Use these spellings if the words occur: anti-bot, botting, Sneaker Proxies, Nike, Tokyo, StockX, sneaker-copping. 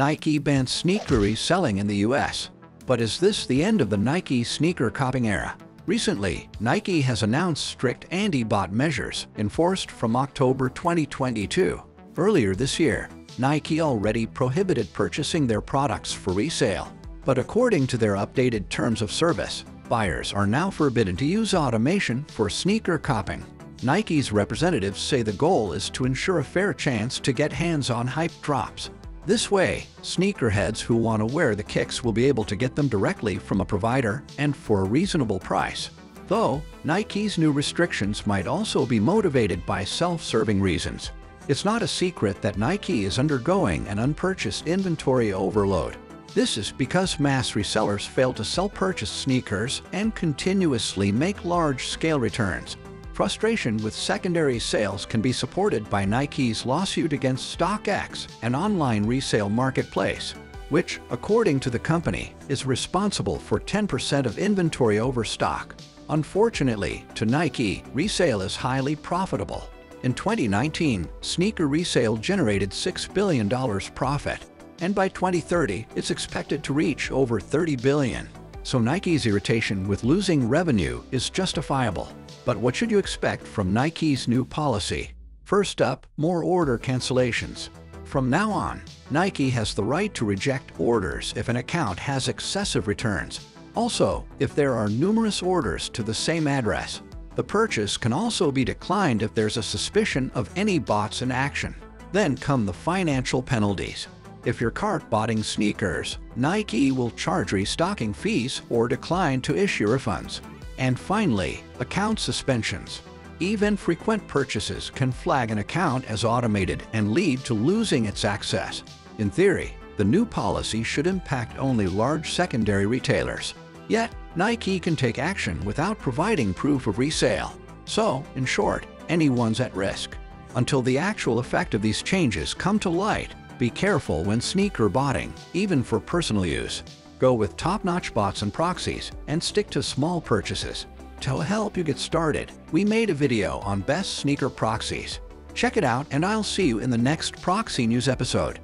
Nike bans sneaker reselling in the US. But is this the end of the Nike sneaker copying era? Recently, Nike has announced strict anti-bot measures enforced from October 2022. Earlier this year, Nike already prohibited purchasing their products for resale. But according to their updated terms of service, buyers are now forbidden to use automation for sneaker copying. Nike's representatives say the goal is to ensure a fair chance to get hands on hype drops. This way, sneakerheads who want to wear the kicks will be able to get them directly from a provider and for a reasonable price. Though, Nike's new restrictions might also be motivated by self-serving reasons. It's not a secret that Nike is undergoing an unpurchased inventory overload. This is because mass resellers fail to sell purchased sneakers and continuously make large-scale returns. Frustration with secondary sales can be supported by Nike's lawsuit against StockX, an online resale marketplace, which, according to the company, is responsible for 10% of inventory overstock. Unfortunately, to Nike, resale is highly profitable. In 2019, sneaker resale generated $6 billion profit, and by 2030, it's expected to reach over $30 billion. So Nike's irritation with losing revenue is justifiable. But what should you expect from Nike's new policy? First up, more order cancellations. From now on, Nike has the right to reject orders if an account has excessive returns. Also, if there are numerous orders to the same address. The purchase can also be declined if there's a suspicion of any bots in action. Then come the financial penalties. If you're cart-botting sneakers, Nike will charge restocking fees or decline to issue refunds. And finally, account suspensions. Even frequent purchases can flag an account as automated and lead to losing its access. In theory, the new policy should impact only large secondary retailers. Yet, Nike can take action without providing proof of resale. So, in short, anyone's at risk. Until the actual effect of these changes come to light, be careful when sneaker botting, even for personal use. Go with top-notch bots and proxies, and stick to small purchases. To help you get started, we made a video on best sneaker proxies. Check it out, and I'll see you in the next Proxy News episode.